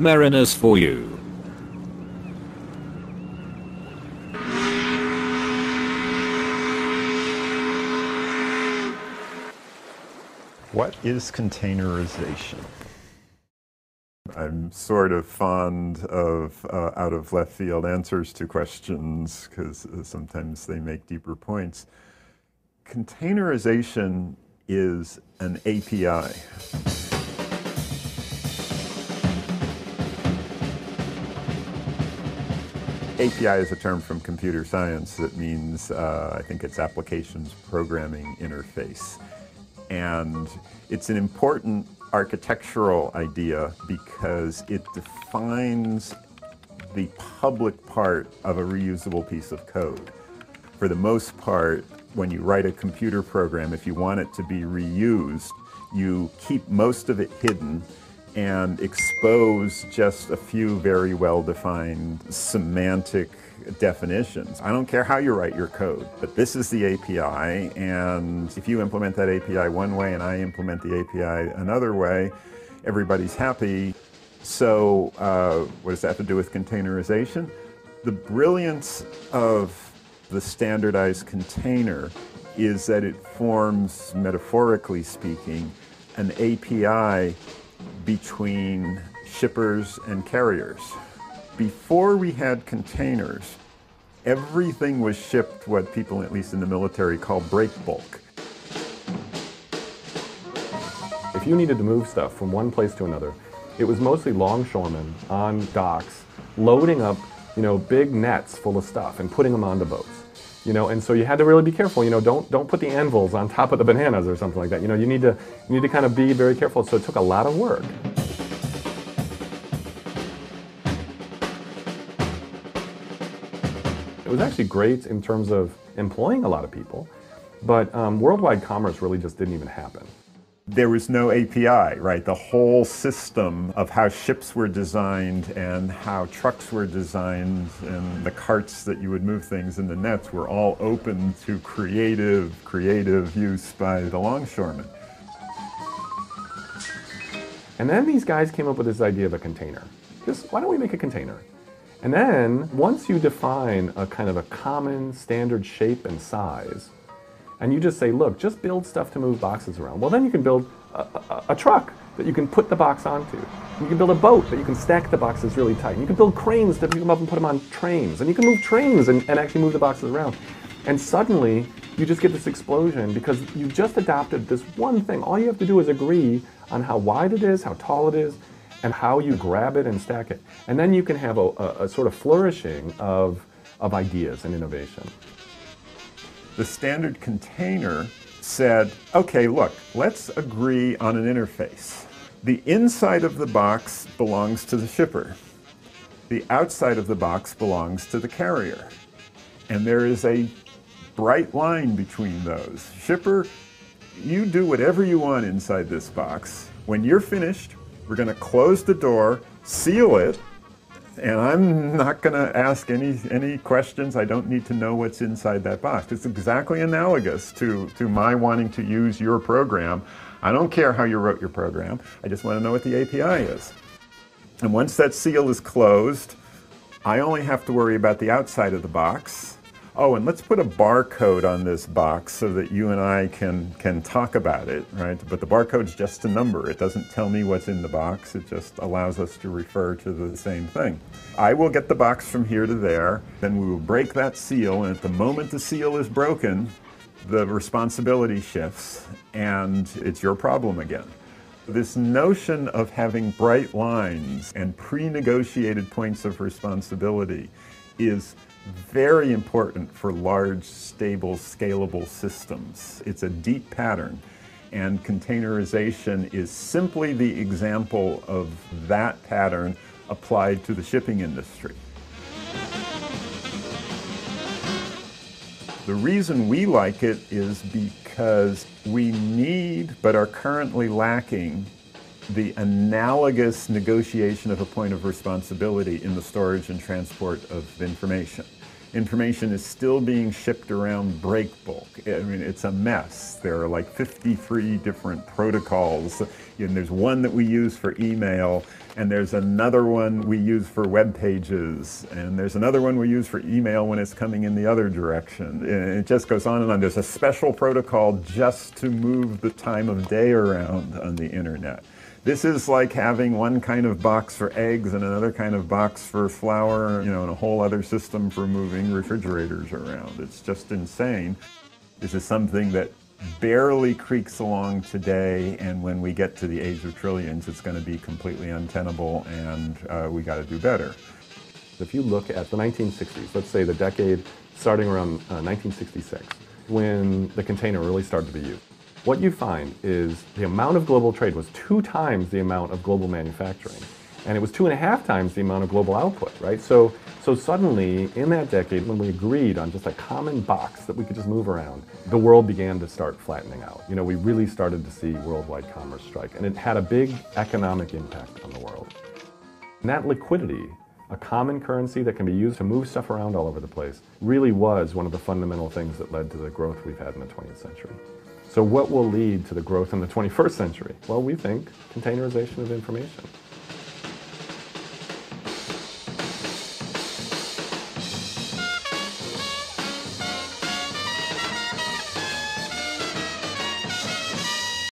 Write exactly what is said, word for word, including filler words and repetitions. Mariners for you. What is containerization? I'm sort of fond of uh, out of left field answers to questions because uh, sometimes they make deeper points. Containerization is an A P I. A P I is a term from computer science that means, uh, I think it's applications programming interface. And it's an important architectural idea because it defines the public part of a reusable piece of code. For the most part, when you write a computer program, if you want it to be reused, you keep most of it hidden and expose just a few very well-defined semantic definitions. I don't care how you write your code, but this is the A P I, and if you implement that A P I one way and I implement the A P I another way, everybody's happy. So uh, what does that have to do with containerization? The brilliance of the standardized container is that it forms, metaphorically speaking, an A P I between shippers and carriers. Before we had containers, everything was shipped what people, at least in the military, call break bulk. If you needed to move stuff from one place to another, it was mostly longshoremen on docks loading up, you know, big nets full of stuff and putting them onto boats. You know, and so you had to really be careful. You know, don't don't put the anvils on top of the bananas or something like that. You know, you need to you need to kind of be very careful. So it took a lot of work. It was actually great in terms of employing a lot of people, but um, worldwide commerce really just didn't even happen. There was no A P I, right? The whole system of how ships were designed and how trucks were designed and the carts that you would move things in the nets were all open to creative, creative use by the longshoremen. And then these guys came up with this idea of a container. Just, why don't we make a container? And then, once you define a kind of a common standard shape and size, and you just say, look, just build stuff to move boxes around. Well, then you can build a, a, a truck that you can put the box onto. You can build a boat that you can stack the boxes really tight. And you can build cranes that you can up and put them on trains. And you can move trains and, and actually move the boxes around. And suddenly, you just get this explosion because you've just adopted this one thing. All you have to do is agree on how wide it is, how tall it is, and how you grab it and stack it. And then you can have a, a, a sort of flourishing of, of ideas and innovation. The standard container said, okay, look, let's agree on an interface. The inside of the box belongs to the shipper. The outside of the box belongs to the carrier. And there is a bright line between those. Shipper, you do whatever you want inside this box. When you're finished, we're going to close the door, seal it, and I'm not going to ask any, any questions. I don't need to know what's inside that box. It's exactly analogous to, to my wanting to use your program. I don't care how you wrote your program. I just want to know what the A P I is. And once that seal is closed, I only have to worry about the outside of the box. Oh, and let's put a barcode on this box so that you and I can, can talk about it, right? But the barcode's just a number. It doesn't tell me what's in the box. It just allows us to refer to the same thing. I will get the box from here to there, then we will break that seal, and at the moment the seal is broken, the responsibility shifts, and it's your problem again. This notion of having bright lines and pre-negotiated points of responsibility is very important for large, stable, scalable systems. It's a deep pattern, and containerization is simply the example of that pattern applied to the shipping industry. The reason we like it is because we need, but are currently lacking, the analogous negotiation of a point of responsibility in the storage and transport of information. information is still being shipped around breakbulk. I mean, it's a mess. There are like fifty-three different protocols. And there's one that we use for email, and there's another one we use for web pages, and there's another one we use for email when it's coming in the other direction. And it just goes on and on. There's a special protocol just to move the time of day around on the internet. This is like having one kind of box for eggs and another kind of box for flour, you know, and a whole other system for moving refrigerators around. It's just insane. This is something that barely creaks along today, and when we get to the age of trillions, it's going to be completely untenable, and uh, we got to do better. If you look at the nineteen sixties, let's say the decade starting around uh, nineteen sixty-six, when the container really started to be used, what you find is the amount of global trade was two times the amount of global manufacturing, and it was two and a half times the amount of global output, right? So, so suddenly, in that decade, when we agreed on just a common box that we could just move around, the world began to start flattening out. You know, we really started to see worldwide commerce strike, and it had a big economic impact on the world. And that liquidity, a common currency that can be used to move stuff around all over the place, really was one of the fundamental things that led to the growth we've had in the twentieth century. So what will lead to the growth in the twenty-first century? Well, we think containerization of information.